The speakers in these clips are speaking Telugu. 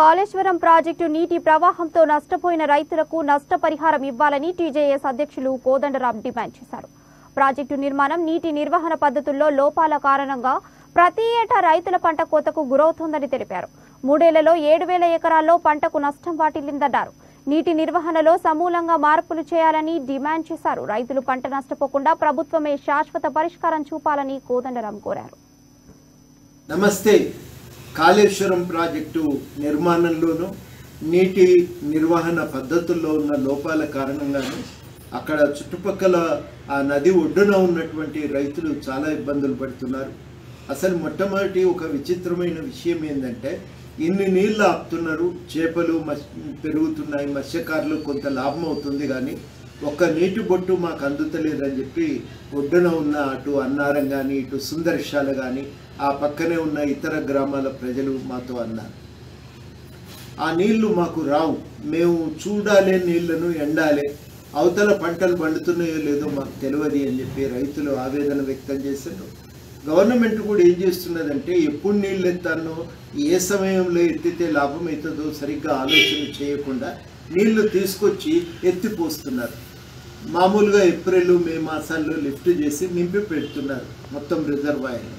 కాళేశ్వరం ప్రాజెక్టు నీటి ప్రవాహంతో నష్టపోయిన రైతులకు నష్టపరిహారం ఇవ్వాలని టీజేఎస్ అధ్యక్షులు కోదండరాం డిమాండ్ చేశారు. ప్రాజెక్టు నిర్మాణం, నీటి నిర్వహణ పద్ధతుల్లో లోపాల కారణంగా ప్రతి ఏటా రైతుల పంట కోతకు గురవుతోందని తెలిపారు. 3 ఏళ్లలో 7,000 ఎకరాల్లో పంటకు నష్టం వాటిల్లిందన్నారు. నీటి నిర్వహణలో సమూలంగా మార్పులు చేయాలని డిమాండ్ చేశారు. రైతులు పంట నష్టపోకుండా ప్రభుత్వమే శాశ్వత పరిష్కారం చూపాలని కోదండరాం కోరారు. నమస్తే. కాళేశ్వరం ప్రాజెక్టు నిర్మాణంలోనూ నీటి నిర్వహణ పద్ధతుల్లో ఉన్న లోపాల కారణంగాను అక్కడ చుట్టుపక్కల ఆ నది ఒడ్డున ఉన్నటువంటి రైతులు చాలా ఇబ్బందులు పడుతున్నారు. అసలు మొట్టమొదటి ఒక విచిత్రమైన విషయం ఏంటంటే, ఇన్ని నీళ్ళు ఆపుతున్నారు, చేపలు పెరుగుతున్నాయి, మత్స్యకారులు కొంత లాభం అవుతుంది, కానీ ఒక్క నీటి బొట్టు మాకు అందుతలేదని చెప్పి ఒడ్డున ఉన్న అటు అన్నారం కానీ ఇటు సుందరశాల కానీ ఆ పక్కనే ఉన్న ఇతర గ్రామాల ప్రజలు మాతో అన్నారు, ఆ నీళ్లు మాకు రావు, మేము చూడాలే నీళ్లను, ఎండాలే, అవతల పంటలు పండుతున్నాయో లేదో మాకు తెలియదు అని చెప్పి రైతులు ఆవేదన వ్యక్తం చేశారు. గవర్నమెంట్ కూడా ఏం చేస్తున్నదంటే, ఎప్పుడు నీళ్ళు ఎత్తానో, ఏ సమయంలో ఎత్తితే లాభం అవుతుందో సరిగ్గా ఆలోచన చేయకుండా నీళ్లు తీసుకొచ్చి ఎత్తిపోస్తున్నారు. మామూలుగా ఏప్రిల్ మే మాసాల్లో లిఫ్ట్ చేసి నింపి పెడుతున్నారు మొత్తం రిజర్వాయర్.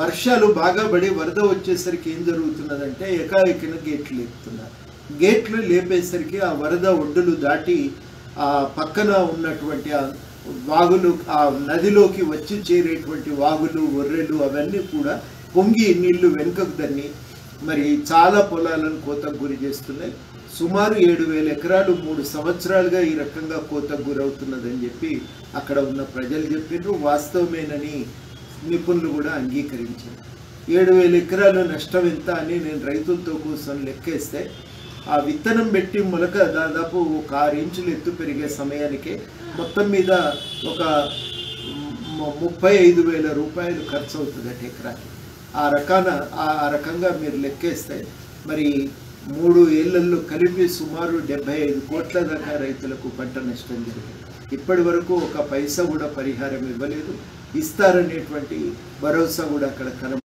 వర్షాలు బాగా పడి వరద వచ్చేసరికి ఏం జరుగుతున్నదంటే, ఏకాఏకిన గేట్లు లేపుతున్నారు. గేట్లు లేపేసరికి ఆ వరద ఒడ్డులు దాటి ఆ పక్కన ఉన్నటువంటి ఆ వాగులు, ఆ నదిలోకి వచ్చి చేరేటువంటి వాగులు, ఒర్రెలు అవన్నీ కూడా పొంగి నీళ్లు వెనుకకు దన్ని మరి చాలా పొలాలను కోతకు గురి చేస్తున్నాయి. సుమారు 7,000 ఎకరాలు 3 సంవత్సరాలుగా ఈ రకంగా కోతకు గురవుతున్నదని చెప్పి అక్కడ ఉన్న ప్రజలు చెప్పారు. వాస్తవమేనని నిపుణులు కూడా అంగీకరించారు. 7,000 ఎకరాల నష్టం ఎంత అని నేను రైతులతో కోసం లెక్కేస్తే, ఆ విత్తనం పెట్టి మొలక దాదాపు 6 ఇంచులు ఎత్తు పెరిగే సమయానికే మొత్తం మీద ఒక 35,000 రూపాయలు ఖర్చు అవుతుంది అంటే ఎకరాకి. ఆ రకంగా మీరు లెక్కేస్తే మరి 3 ఏళ్లలో కలిపి సుమారు 75 కోట్ల దాకా రైతులకు పంట నష్టం జరిగింది. ఇప్పటి వరకు ఒక పైసా కూడా పరిహారం ఇవ్వలేదు, ఇస్తారనేటువంటి భరోసా కూడా అక్కడ కనబడుతుంది.